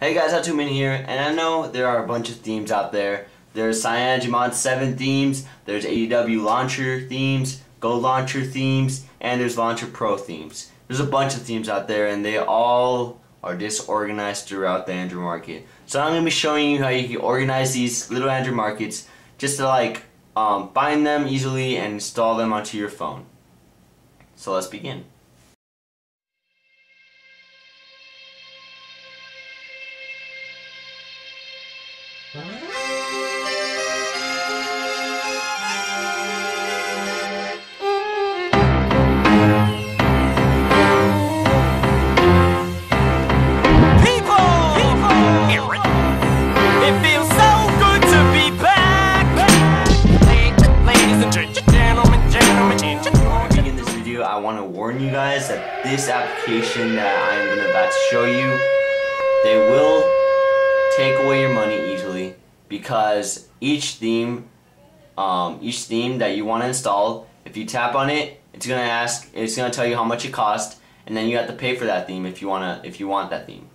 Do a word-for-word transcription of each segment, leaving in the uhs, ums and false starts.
Hey guys, HowToMen here, and I know there are a bunch of themes out there. There's CyanogenMod seven themes, there's A D W Launcher themes, Go Launcher themes, and there's Launcher Pro themes. There's a bunch of themes out there, and they all are disorganized throughout the Android market. So I'm going to be showing you how you can organize these little Android markets just to like um, find them easily and install them onto your phone. So let's begin. I want to warn you guys that this application that I'm going to about to show you, they will take away your money easily, because each theme, um, each theme that you want to install, if you tap on it, it's going to ask, it's going to tell you how much it cost, and then you have to pay for that theme if you want to, if you want that theme.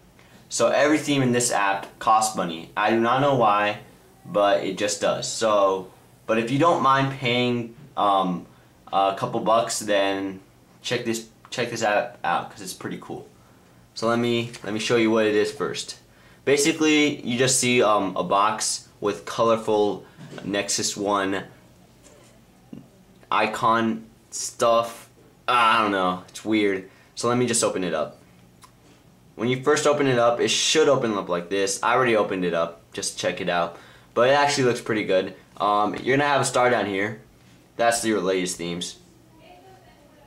So every theme in this app costs money. I do not know why, but it just does. So, but if you don't mind paying Um, a couple bucks, then check this check this app out because it's pretty cool. So let me let me show you what it is first. Basically, you just see um, a box with colorful Nexus One icon stuff. I don't know, it's weird. So let me just open it up. When you first open it up, it should open up like this. I already opened it up, just check it out. But it actually looks pretty good. Um, you're gonna have a star down here. That's your latest themes.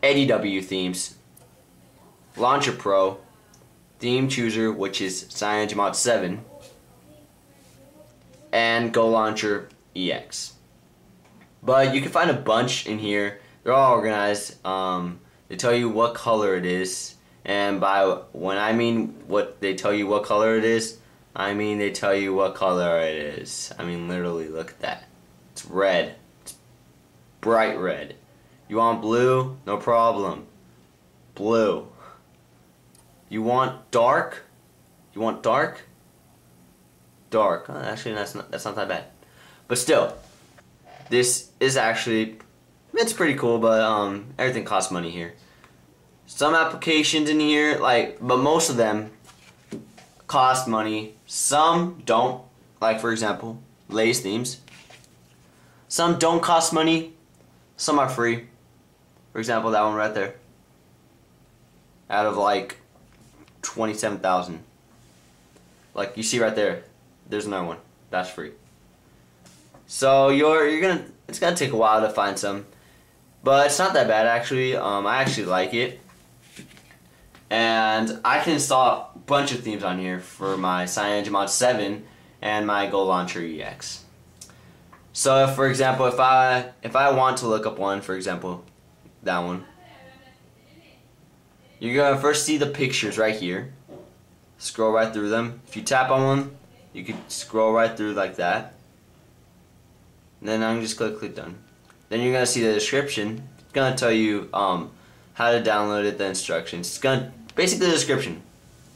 A D W themes. Launcher Pro. Theme Chooser, which is CyanogenMod seven. And Go Launcher E X. But you can find a bunch in here. They're all organized. Um, they tell you what color it is. And by when I mean what they tell you what color it is, I mean they tell you what color it is. I mean literally, look at that. It's red. Bright red. You want blue? No problem. Blue. You want dark? You want dark? Dark. Oh, actually, that's not that's not that bad. But still, this is actually it's pretty cool. But um, everything costs money here. Some applications in here, like, but most of them cost money. Some don't. Like for example, latest themes. Some don't cost money. Some are free. For example, that one right there. Out of like twenty-seven thousand. Like you see right there, there's another one. That's free. So you're you're gonna it's gonna take a while to find some. But it's not that bad actually. Um I actually like it. And I can install a bunch of themes on here for my CyanogenMod seven and my Go Launcher E X. So if, for example, if I if I want to look up one, for example, that one, you're gonna first see the pictures right here. Scroll right through them. If you tap on one, you could scroll right through like that. And then I'm just click click done. Then you're gonna see the description. It's gonna tell you um how to download it, the instructions. It's gonna basically the description.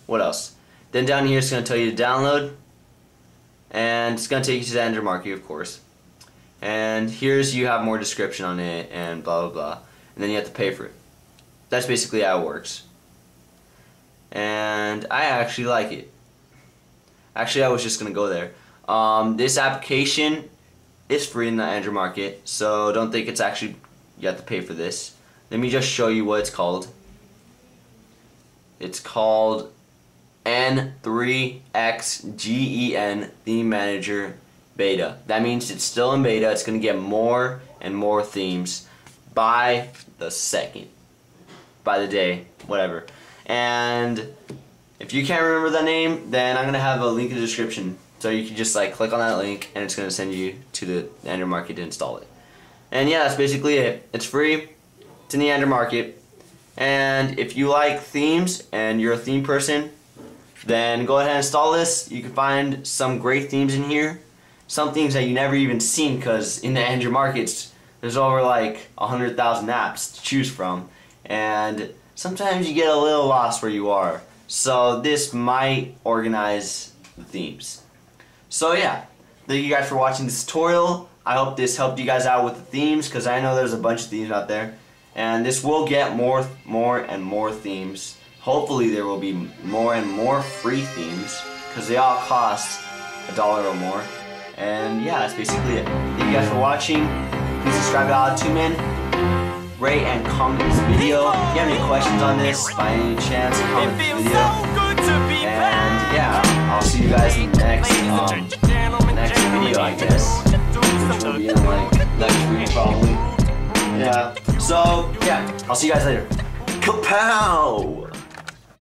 What else? Then down here it's gonna tell you to download, and it's gonna take you to the Android Market, of course. And here's you have more description on it and blah blah blah, and then you have to pay for it. That's basically how it works, and I actually like it. Actually, I was just gonna go there. Um, this application is free in the Android Market, so don't think it's actually you have to pay for this. Let me just show you what it's called. It's called N three X G E N Theme Manager Beta. That means it's still in beta. It's going to get more and more themes by the second, by the day, whatever. And if you can't remember the name, then I'm going to have a link in the description. So you can just like click on that link and it's going to send you to the Android Market to install it. And yeah, that's basically it. It's free. It's in the Android Market. And if you like themes and you're a theme person, then go ahead and install this. You can find some great themes in here. Some things that you never even seen, because in the Android markets there's over like a hundred thousand apps to choose from, and sometimes you get a little lost where you are. So this might organize the themes. So yeah, thank you guys for watching this tutorial. I hope this helped you guys out with the themes, because I know there's a bunch of themes out there, and this will get more more and more themes. Hopefully there will be more and more free themes, because they all cost a dollar or more. And yeah, that's basically it. Thank you guys for watching. Please subscribe to HowToMen, rate and comment this video. If you have any questions on this by any chance, comment this video. And yeah, I'll see you guys in the next, um, next video, I guess. Which will be in like next week probably. Yeah. So yeah, I'll see you guys later. Kapow!